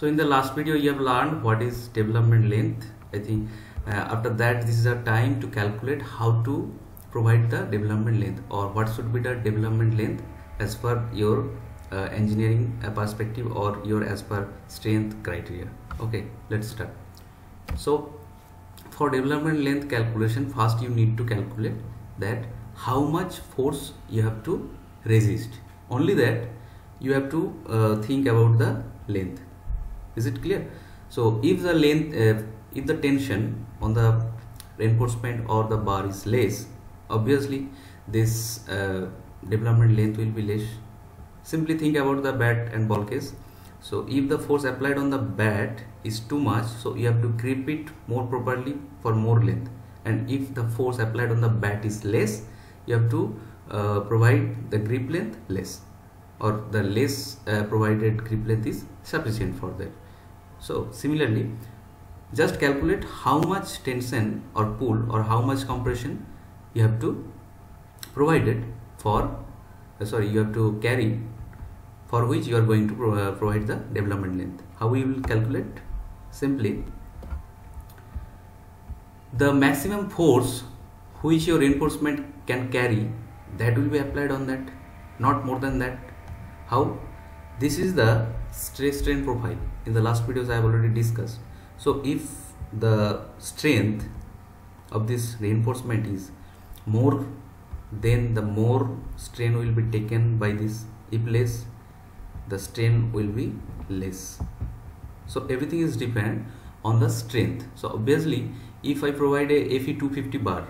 So in the last video you have learned what is development length. I think after that this is a time to calculate how to provide the development length or what should be the development length as per your engineering perspective or your as per strength criteria. Okay, let's start. So for development length calculation, first you need to calculate that how much force you have to resist. Only that you have to think about the length. Is it clear? So if the length if the tension on the reinforcement or the bar is less, obviously this development length will be less. Simply think about the bat and ball case. So if the force applied on the bat is too much, so you have to grip it more properly for more length, and if the force applied on the bat is less, you have to provide the grip length less, or the less provided grip length is sufficient for that. So similarly, just calculate how much tension or pull or how much compression you have to provide it for, you have to carry, for which you are going to provide the development length. How we will calculate? Simply, the maximum force which your reinforcement can carry, that will be applied on that, not more than that. How? This is the stress strain profile. In the last videos I have already discussed. So if the strength of this reinforcement is more, then the more strain will be taken by this. If less, the strain will be less. So everything is dependent on the strength. So obviously, if I provide a FE 250 bar,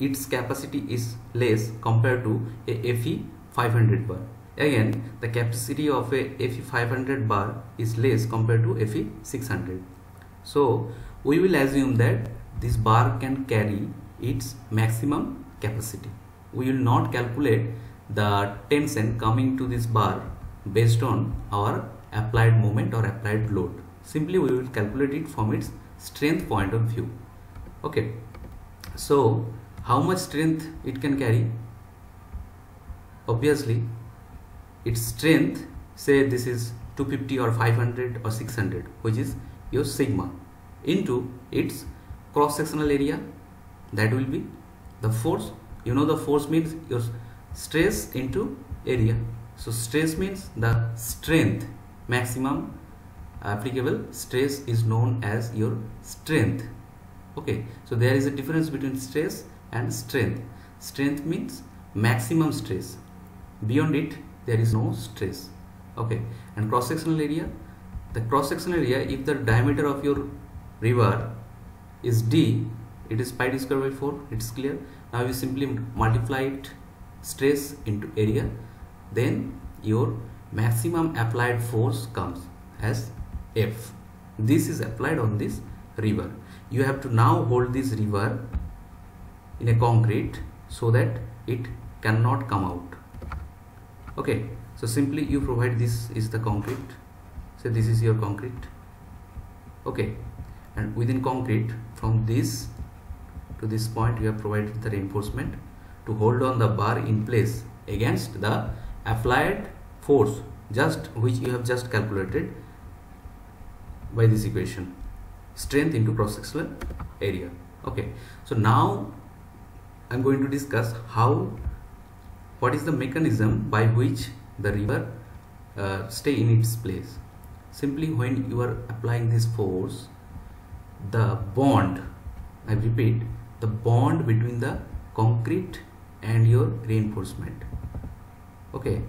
its capacity is less compared to a FE 500 bar. Again, the capacity of a FE 500 bar is less compared to FE 600. So we will assume that this bar can carry its maximum capacity. We will not calculate the tension coming to this bar based on our applied moment or applied load. Simply we will calculate it from its strength point of view. Okay, so how much strength it can carry? Obviously its strength, say this is 250 or 500 or 600, which is your sigma, into its cross-sectional area, that will be the force. You know the force means your stress into area. So stress means the strength, maximum applicable stress is known as your strength. Okay, so there is a difference between stress and strength. Strength means maximum stress, beyond it there is no stress. Okay, and cross-sectional area, the cross-sectional area, if the diameter of your rebar is d, it is πd square by 4. It's clear. Now you simply multiply it, stress into area, then your maximum applied force comes as F. This is applied on this rebar. You have to now hold this rebar in a concrete so that it cannot come out. Okay, so simply you provide, this is the concrete, so this is your concrete. Okay, and within concrete, from this to this point you have provided the reinforcement to hold on the bar in place against the applied force, just which you have just calculated by this equation, strength into cross-sectional area. Okay, so now I'm going to discuss what is the mechanism by which the rebar stay in its place. Simply when you are applying this force, the bond, I repeat, the bond between the concrete and your reinforcement. Okay,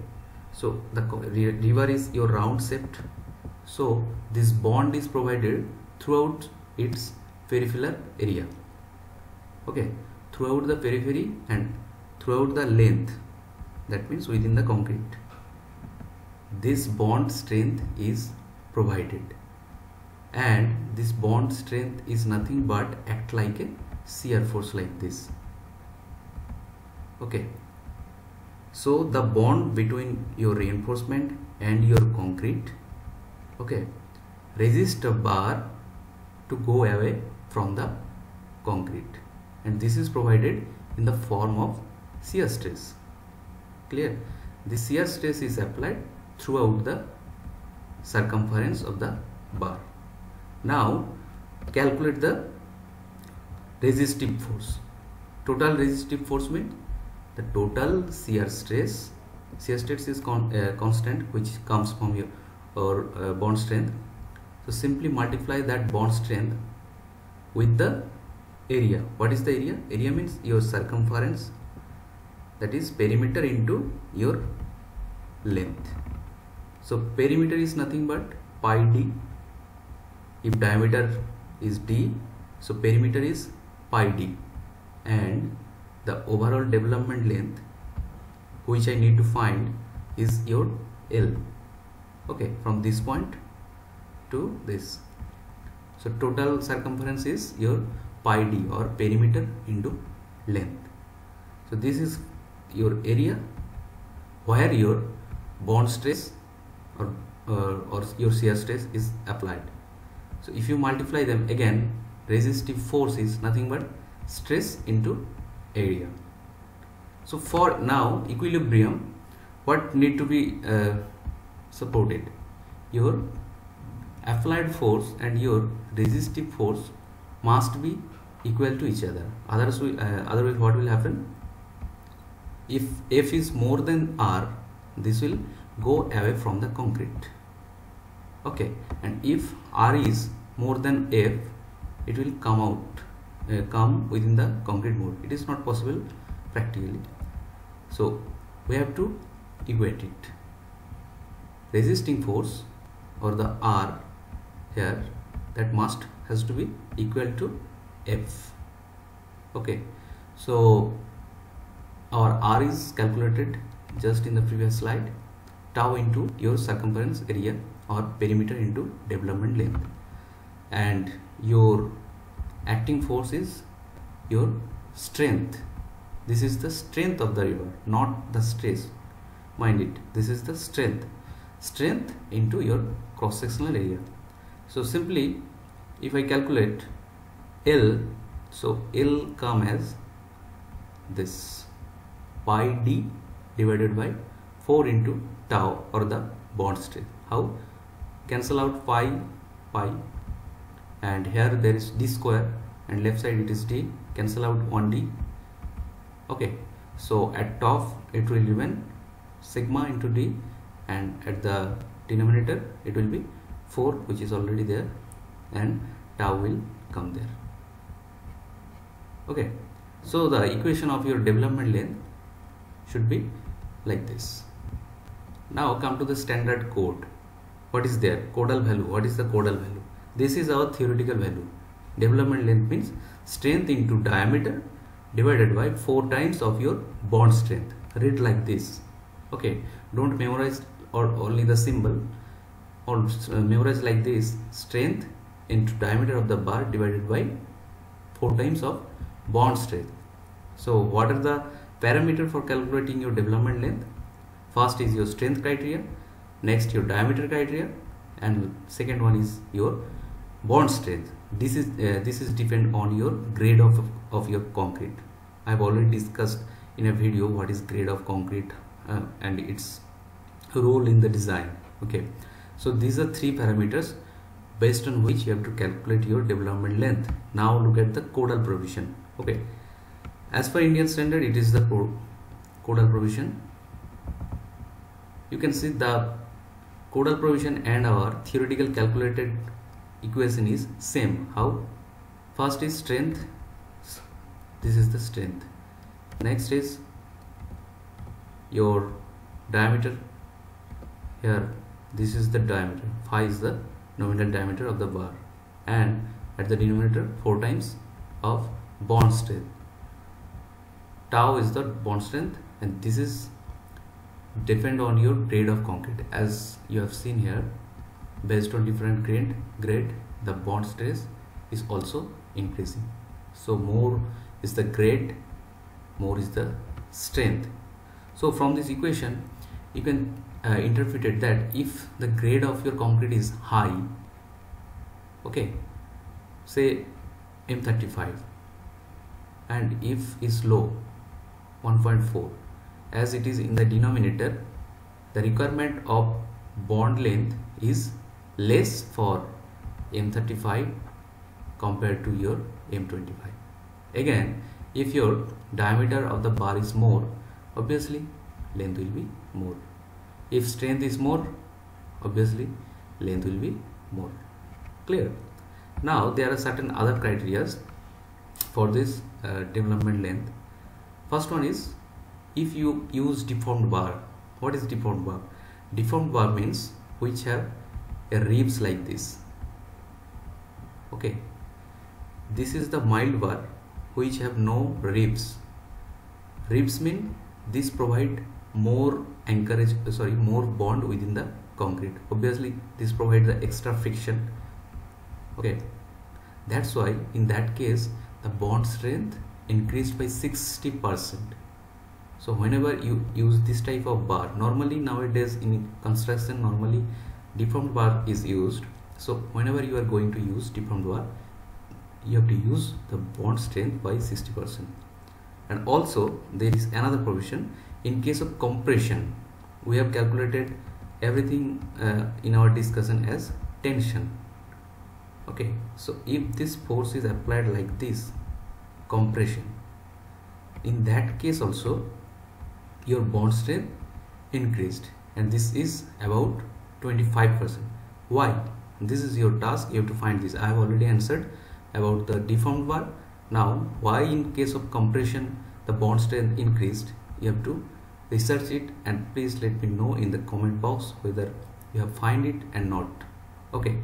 so the rebar is your round shaped, so this bond is provided throughout its peripheral area. Okay, throughout the periphery and throughout the length, that means within the concrete, this bond strength is provided, and this bond strength is nothing but act like a shear force, like this. Okay, so the bond between your reinforcement and your concrete, okay, resist a bar to go away from the concrete, and this is provided in the form of shear stress. Clear? The shear stress is applied throughout the circumference of the bar. Now calculate the resistive force. Total resistive force means the total shear stress. Shear stress is constant, which comes from your bond strength. So simply multiply that bond strength with the area. What is the area? Area means your circumference, that is perimeter into your length. So perimeter is nothing but pi d. If diameter is d, so perimeter is pi d, and the overall development length, which I need to find, is your L. Okay, from this point to this. So total circumference is your pi d, or perimeter into length. So this is your area where your bond stress or your shear stress is applied. So if you multiply them again, resistive force is nothing but stress into area. So for now equilibrium, what need to be supported? Your applied force and your resistive force must be equal to each other. Otherwise what will happen? If F is more than R, this will go away from the concrete. Okay, and if R is more than F, it will come out, come within the concrete mode. It is not possible practically. So we have to equate it. Resisting force, or the R here, that has to be equal to F. Okay, so our R is calculated just in the previous slide, tau into your circumference area, or perimeter into development length, and your acting force is your strength. This is the strength of the river, not the stress, mind it. This is the strength into your cross-sectional area. So simply if I calculate L, so L come as this pi d divided by 4 into tau, or the bond strength. How? Cancel out pi, and here there is d square, and left side it is d, cancel out 1d. Okay, so at top it will remain sigma into d, and at the denominator it will be 4, which is already there, and tau will come there. Okay, so the equation of your development length should be like this. Now come to the standard code. What is there? Codal value. What is the codal value? This is our theoretical value. Development length means strength into diameter divided by 4 times of your bond strength. Read like this. Okay, don't memorize or only the symbol, or memorize like this: strength into diameter of the bar divided by 4 times of bond strength. So what are the parameters for calculating your development length? First is your strength criteria, next your diameter criteria, and second one is your bond strength. This is depend on your grade of your concrete. I have already discussed in a video what is grade of concrete and its role in the design. Okay, so these are 3 parameters based on which you have to calculate your development length. Now look at the codal provision. Okay, as per Indian standard, it is the codal provision. You can see the codal provision and our theoretical calculated equation is same. How? First is strength. This is the strength. Next is your diameter. Here this is the diameter. Phi is the nominal diameter of the bar, and at the denominator 4 times of bond strength. Tau is the bond strength, and this is depend on your grade of concrete. As you have seen here, based on different grade, the bond stress is also increasing. So more is the grade, more is the strength. So from this equation you can interpret it that if the grade of your concrete is high, okay, say M35, and if is low, 1.4, as it is in the denominator, the requirement of bond length is less for M35 compared to your M25. Again, if your diameter of the bar is more, obviously length will be more. If strength is more, obviously length will be more. Clear? Now there are certain other criteria for this development length. First one is, if you use deformed bar. What is deformed bar? Deformed bar means which have a ribs like this. Okay, this is the mild bar which have no ribs. Ribs mean this provide more anchorage, more bond within the concrete. Obviously this provides the extra friction. Okay, that's why in that case the bond strength increased by 60%. So whenever you use this type of bar, normally nowadays in construction, normally deformed bar is used. So whenever you are going to use deformed bar, you have to use the bond strength by 60%. And also there is another provision in case of compression. We have calculated everything in our discussion as tension. Okay, so if this force is applied like this, compression, in that case also your bond strength increased, and this is about 25%. Why? This is your task, you have to find this. I have already answered about the deformed bar. Now why in case of compression the bond strength increased, you have to research it, and please let me know in the comment box whether you have found it and not. Okay.